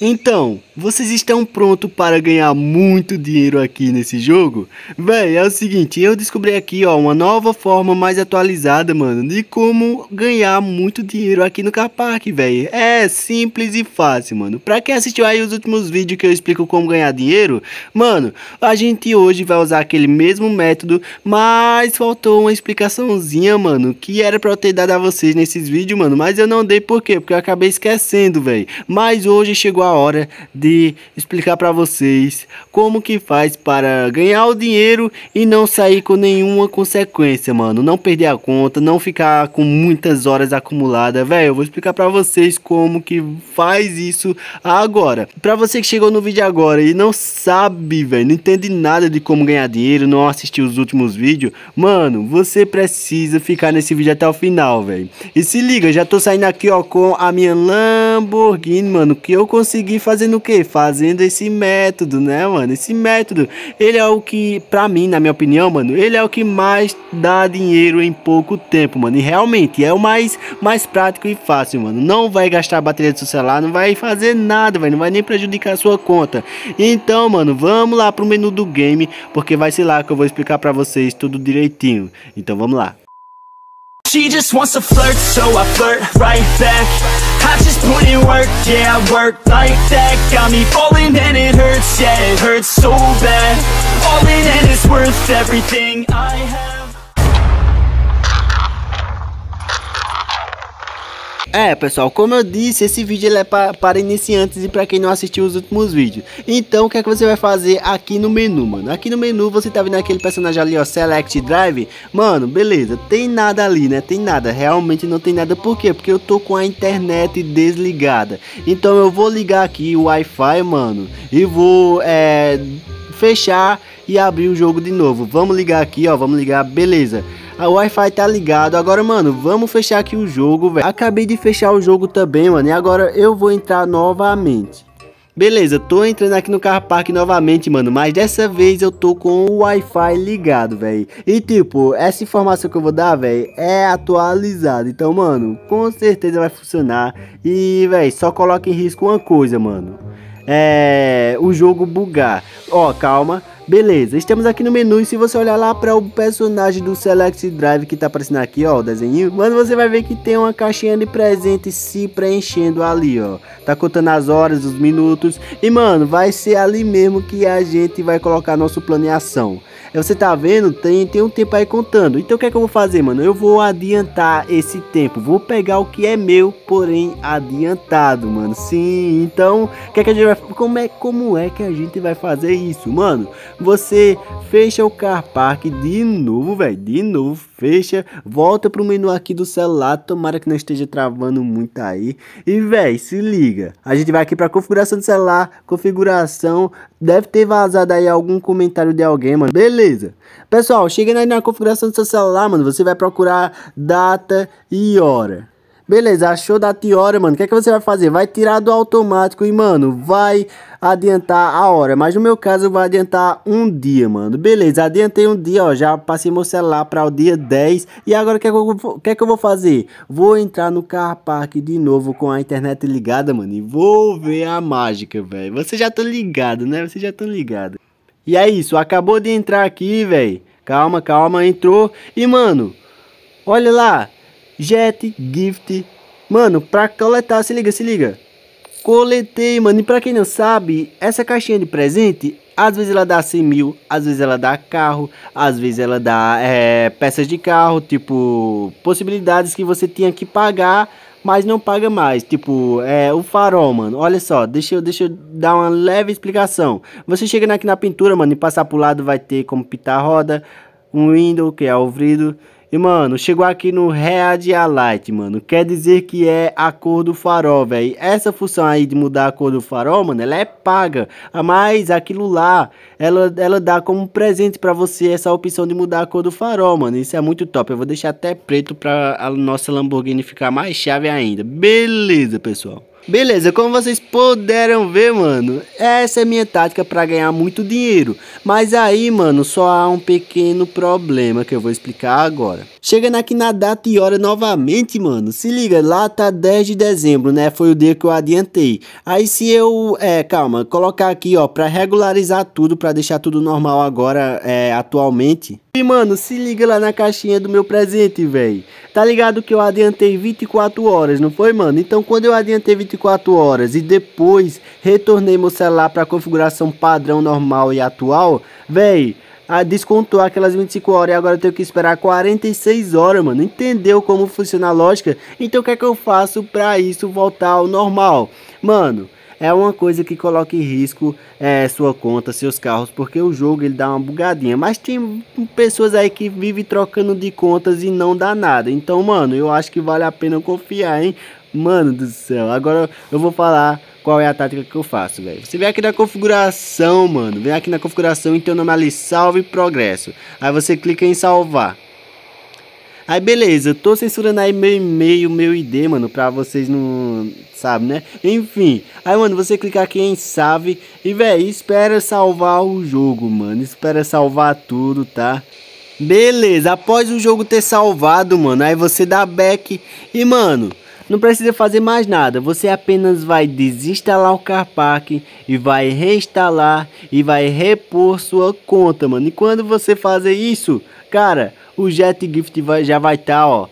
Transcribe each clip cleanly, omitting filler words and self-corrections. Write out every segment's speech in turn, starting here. Então, vocês estão prontos para ganhar muito dinheiro aqui nesse jogo? Véi, é o seguinte, eu descobri aqui, ó, uma nova forma mais atualizada, mano, de como ganhar muito dinheiro aqui no Car Park, véi. É simples e fácil, mano. Pra quem assistiu aí os últimos vídeos que eu explico como ganhar dinheiro, mano, a gente hoje vai usar aquele mesmo método, mas faltou uma explicaçãozinha, mano, que era pra eu ter dado a vocês nesses vídeos, mano, mas eu não dei por quê? Porque eu acabei esquecendo, véi. Mas hoje chegou a hora de explicar pra vocês como que faz para ganhar o dinheiro e não sair com nenhuma consequência, mano, não perder a conta, não ficar com muitas horas acumuladas, velho. Eu vou explicar pra vocês como que faz isso agora. Pra você que chegou no vídeo agora e não sabe, velho, não entende nada de como ganhar dinheiro, não assistiu os últimos vídeos, mano, você precisa ficar nesse vídeo até o final, velho. E se liga, já tô saindo aqui, ó, com a minha Lamborghini, mano, que eu consegui fazendo o que? Fazendo esse método, né, mano? Esse método, ele é o que, pra mim, na minha opinião, mano, ele é o que mais dá dinheiro em pouco tempo, mano. E realmente, é o mais prático e fácil, mano. Não vai gastar a bateria do seu celular, não vai fazer nada, velho. Não vai nem prejudicar a sua conta. Então, mano, vamos lá pro menu do game, porque vai ser lá que eu vou explicar pra vocês tudo direitinho. Então, vamos lá. She just wants to flirt, so I flirt right back. I just put in work, yeah, I work like that. Got me falling and it hurts, yeah, it hurts so bad. All in and it's worth everything I have. É, pessoal, como eu disse, esse vídeo ele é para iniciantes e para quem não assistiu os últimos vídeos. Então, o que é que você vai fazer aqui no menu, mano? Aqui no menu, você tá vendo aquele personagem ali, ó, Select Drive. Mano, beleza, tem nada ali, né? Tem nada, realmente não tem nada. Por quê? Porque eu tô com a internet desligada. Então, eu vou ligar aqui o Wi-Fi, mano, e vou, fechar e abrir o jogo de novo. Vamos ligar aqui, ó, vamos ligar, beleza. O Wi-Fi tá ligado. Agora, mano, vamos fechar aqui o jogo, velho. Acabei de fechar o jogo também, mano. E agora eu vou entrar novamente. Beleza, tô entrando aqui no Car Park novamente, mano, mas dessa vez eu tô com o Wi-Fi ligado, velho. E tipo, essa informação que eu vou dar, velho, é atualizada. Então, mano, com certeza vai funcionar. E, velho, só coloca em risco uma coisa, mano. O jogo bugar. Ó, calma. Beleza, estamos aqui no menu e se você olhar lá para o personagem do Select Drive que tá aparecendo aqui, ó, o desenho, mano, você vai ver que tem uma caixinha de presente se preenchendo ali, ó. Tá contando as horas, os minutos e, mano, vai ser ali mesmo que a gente vai colocar nosso plano em ação. Você tá vendo? Tem um tempo aí contando. Então o que é que eu vou fazer, mano? Eu vou adiantar esse tempo. Vou pegar o que é meu, porém adiantado, mano. Sim, então, o que é que a gente vai... Como é que a gente vai fazer isso, mano? Você fecha o Car Park de novo, velho. De novo, fecha. Volta pro menu aqui do celular. Tomara que não esteja travando muito aí. E, velho, se liga. A gente vai aqui pra configuração do celular. Configuração. Deve ter vazado aí algum comentário de alguém, mano. Beleza. Pessoal, chegando aí na configuração do seu celular, mano, você vai procurar data e hora. Beleza, achou data e hora, mano. O que é que você vai fazer? Vai tirar do automático e, mano, vai adiantar a hora. Mas no meu caso, vai adiantar um dia, mano. Beleza, adiantei um dia, ó. Já passei meu celular para o dia 10. E agora o que é que eu vou fazer? Vou entrar no Car Park de novo com a internet ligada, mano. E vou ver a mágica, velho. Vocês já estão ligados, né? Vocês já estão ligados. E é isso, acabou de entrar aqui, velho. Calma, calma, entrou. E, mano, olha lá. Jet Gift, mano, pra coletar, se liga, se liga. Coletei, mano, e pra quem não sabe, essa caixinha de presente, às vezes ela dá 100 mil, às vezes ela dá carro, às vezes ela dá peças de carro, tipo, possibilidades que você tinha que pagar, mas não paga mais, tipo, o farol, mano, olha só, deixa eu dar uma leve explicação. Você chegando aqui na pintura, mano, e passar pro lado vai ter como pintar a roda, um window, que é o vidro. E, mano, chegou aqui no Red Light, mano. Quer dizer que é a cor do farol, velho. Essa função aí de mudar a cor do farol, mano, ela é paga. Mas aquilo lá, ela dá como presente pra você essa opção de mudar a cor do farol, mano. Isso é muito top. Eu vou deixar até preto pra a nossa Lamborghini ficar mais chave ainda. Beleza, pessoal. Beleza, como vocês puderam ver, mano, essa é minha tática para ganhar muito dinheiro. Mas aí, mano, só há um pequeno problema que eu vou explicar agora. Chegando aqui na data e hora novamente, mano, se liga, lá tá 10 de dezembro, né, foi o dia que eu adiantei. Aí se eu, colocar aqui, ó, para regularizar tudo, para deixar tudo normal agora, atualmente. E, mano, se liga lá na caixinha do meu presente, velho. Tá ligado que eu adiantei 24 horas, não foi, mano? Então, quando eu adiantei 24 horas e depois retornei meu celular pra configuração padrão, normal e atual, véi, descontou aquelas 25 horas e agora eu tenho que esperar 46 horas, mano. Entendeu como funciona a lógica? Então, o que é que eu faço pra isso voltar ao normal? Mano, é uma coisa que coloca em risco sua conta, seus carros, porque o jogo ele dá uma bugadinha. Mas tem pessoas aí que vivem trocando de contas e não dá nada. Então, mano, eu acho que vale a pena confiar, hein? Mano do céu, agora eu vou falar qual é a tática que eu faço, velho. Você vem aqui na configuração, mano. Vem aqui na configuração e tem o nome ali, salve progresso. Aí você clica em salvar. Aí beleza, eu tô censurando aí meu e-mail, meu ID, mano, pra vocês não... sabe, né? Enfim, aí, mano, você clica aqui em salve e, véi, espera salvar o jogo, mano. Espera salvar tudo, tá? Beleza, após o jogo ter salvado, mano, aí você dá back e, mano, não precisa fazer mais nada. Você apenas vai desinstalar o Car Park e vai reinstalar e vai repor sua conta, mano. E quando você fazer isso, cara, o Jet Gift já vai estar, ó,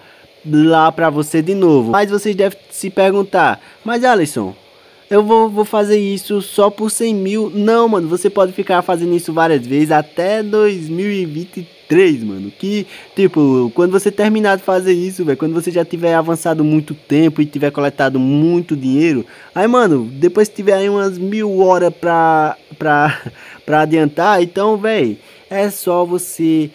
lá pra você de novo. Mas vocês devem se perguntar, mas Alisson, eu vou fazer isso só por 100 mil? Não, mano, você pode ficar fazendo isso várias vezes até 2023, mano. Que, tipo, quando você terminar de fazer isso, velho, quando você já tiver avançado muito tempo e tiver coletado muito dinheiro, aí, mano, depois que tiver aí umas 1000 horas pra adiantar, então, velho, é só você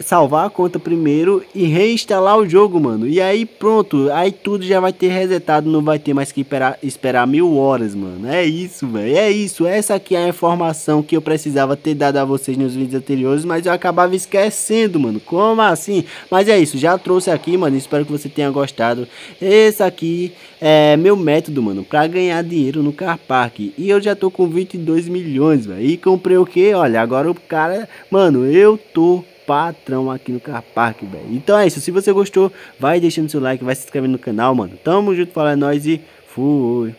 salvar a conta primeiro e reinstalar o jogo, mano. E aí pronto, aí tudo já vai ter resetado, não vai ter mais que esperar 1000 horas, mano. É isso, velho, é isso. Essa aqui é a informação que eu precisava ter dado a vocês nos vídeos anteriores, mas eu acabava esquecendo, mano. Como assim? Mas é isso, já trouxe aqui, mano, espero que você tenha gostado. Esse aqui é meu método, mano, pra ganhar dinheiro no Car Park. E eu já tô com 22 milhões, velho. E comprei o que? Olha, agora o cara... Mano, eu tô patrão aqui no Car Park, velho. Então é isso, se você gostou, vai deixando seu like, vai se inscrevendo no canal, mano. Tamo junto, fala é nóis e fui.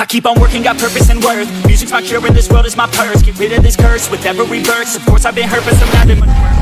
I keep on working, got purpose and worth. Music's my cure and this world is my purse. Get rid of this curse with every verse. Of course I've been hurt but some have been much worse.